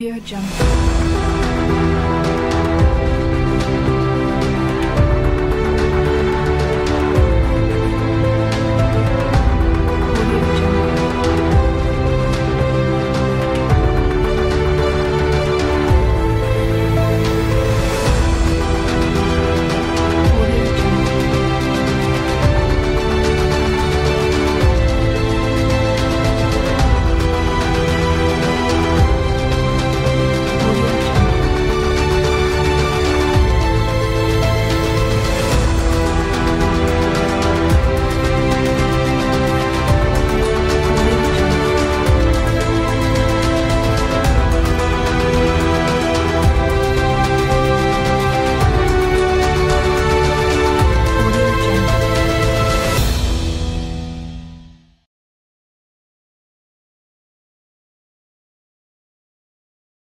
Dear Jump.